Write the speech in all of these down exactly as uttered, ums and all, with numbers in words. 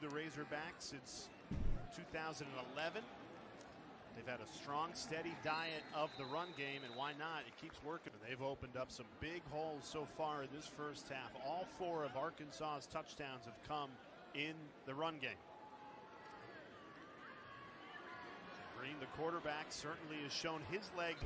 to the Razorbacks since two thousand eleven. They've had a strong, steady diet of the run game, and why not? It keeps working. They've opened up some big holes so far in this first half. All four of Arkansas's touchdowns have come in the run game. Green, the quarterback, certainly has shown his leg.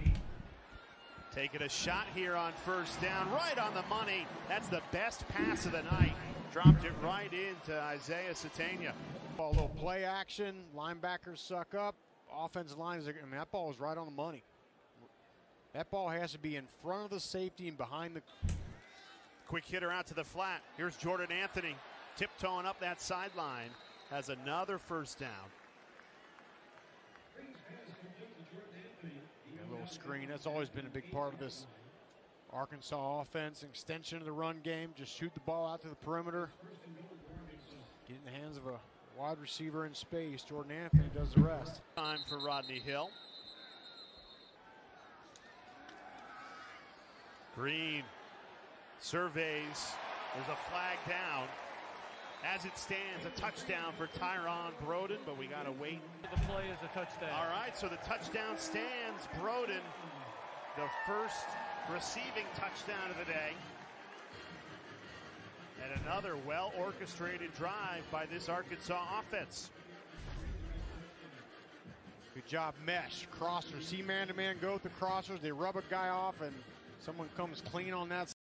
Taking a shot here on first down, right on the money. That's the best pass of the night. Dropped it right into Isaiah Satania. A little play action, linebackers suck up. Offensive lines, I mean, that ball was right on the money. That ball has to be in front of the safety and behind the... Quick hitter out to the flat. Here's Jordan Anthony tiptoeing up that sideline. Has another first down. A little screen, that's always been a big part of this Arkansas offense. Extension of the run game, just shoot the ball out to the perimeter. Get in the hands of a wide receiver in space. Jordan Anthony does the rest. Time for Rodney Hill. Green surveys. There's a flag down. As it stands, a touchdown for Tyrone Broden, but we got to wait. The play is a touchdown. All right, so the touchdown stands. Broden, the first receiving touchdown of the day. And another well-orchestrated drive by this Arkansas offense. Good job, mesh. Crossers. See man-to-man go with the crossers. They rub a guy off, and someone comes clean on that.